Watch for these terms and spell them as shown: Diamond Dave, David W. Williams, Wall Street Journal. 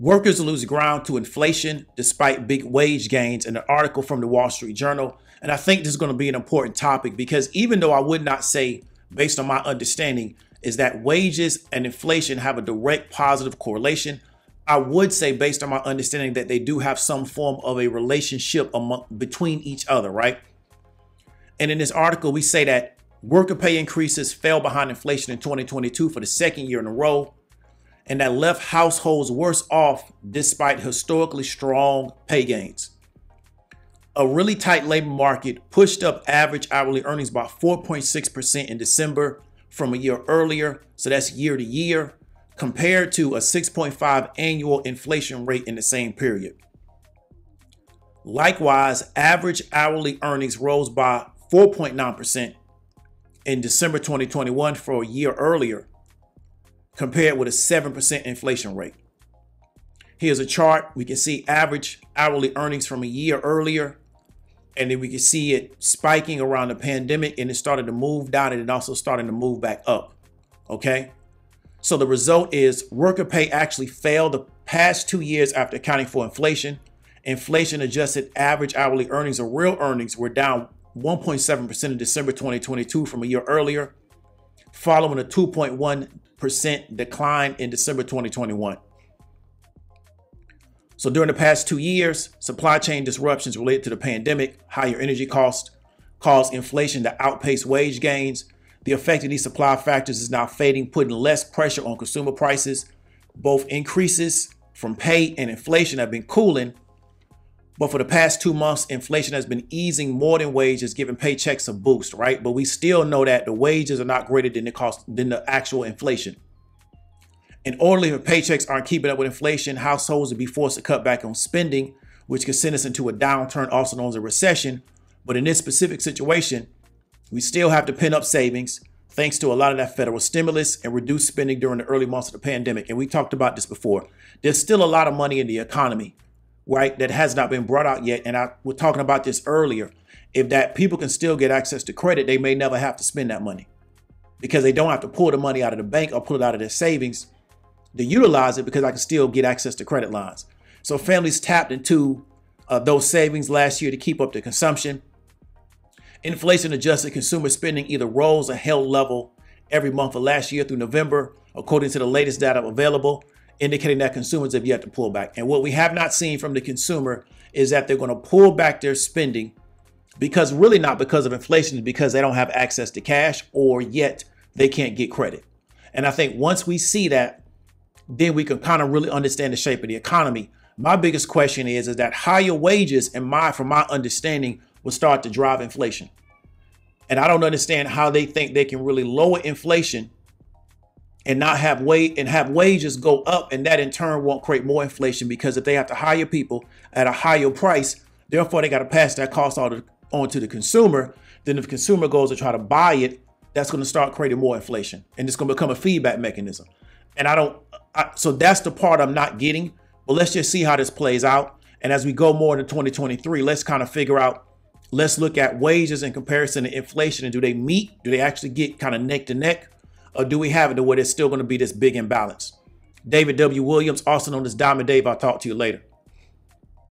Workers lose ground to inflation despite big wage gains, in an article from the Wall Street Journal. And I think this is going to be an important topic, because even though I would not say, based on my understanding, is that wages and inflation have a direct positive correlation, I would say, based on my understanding, that they do have some form of a relationship between each other, right? And in this article, we say that worker pay increases fell behind inflation in 2022 for the second year in a row, and that left households worse off despite historically strong pay gains. A really tight labor market pushed up average hourly earnings by 4.6% in December from a year earlier, so that's year to year, compared to a 6.5% annual inflation rate in the same period. Likewise, average hourly earnings rose by 4.9% in December 2021 for a year earlier, compared with a 7% inflation rate. Here's a chart. We can see average hourly earnings from a year earlier, and then we can see it spiking around the pandemic, and it started to move down, and it also started to move back up. Okay. So the result is worker pay actually fell the past 2 years after accounting for inflation. Inflation adjusted average hourly earnings, or real earnings, were down 1.7% in December 2022 from a year earlier, following a 2.1% decline in December 2021. So during the past 2 years, supply chain disruptions related to the pandemic, higher energy costs, caused inflation to outpace wage gains. The effect of these supply factors is now fading, putting less pressure on consumer prices. Both increases from pay and inflation have been cooling, but for the past 2 months, inflation has been easing more than wages, giving paychecks a boost, right? But we still know that the wages are not greater than the cost, than the actual inflation. And only if paychecks aren't keeping up with inflation, households will be forced to cut back on spending, which could send us into a downturn, also known as a recession. But in this specific situation, we still have to pin up savings thanks to a lot of that federal stimulus and reduced spending during the early months of the pandemic. And we talked about this before. There's still a lot of money in the economy, right, that has not been brought out yet. And I was talking about this earlier. If that people can still get access to credit, they may never have to spend that money, because they don't have to pull the money out of the bank or pull it out of their savings to utilize it, because I can still get access to credit lines. So families tapped into those savings last year to keep up their consumption. Inflation adjusted consumer spending either rose or held level every month of last year through November, according to the latest data available, indicating that consumers have yet to pull back. And what we have not seen from the consumer is that they're going to pull back their spending, because really not because of inflation, because they don't have access to cash, or yet they can't get credit. And I think once we see that, then we can kind of really understand the shape of the economy. My biggest question is that higher wages, from my understanding, will start to drive inflation. And I don't understand how they think they can really lower inflation and not have wages go up, and that in turn won't create more inflation, because if they have to hire people at a higher price, therefore they got to pass that cost on to the consumer. Then if the consumer goes to try to buy it, that's going to start creating more inflation, and it's going to become a feedback mechanism. And so that's the part I'm not getting, but let's just see how this plays out. And as we go more into 2023, let's look at wages in comparison to inflation, and do they meet? Do they actually get kind of neck to neck, or do we have it to where there's still going to be this big imbalance? David W. Williams, also known as Diamond Dave. I'll talk to you later.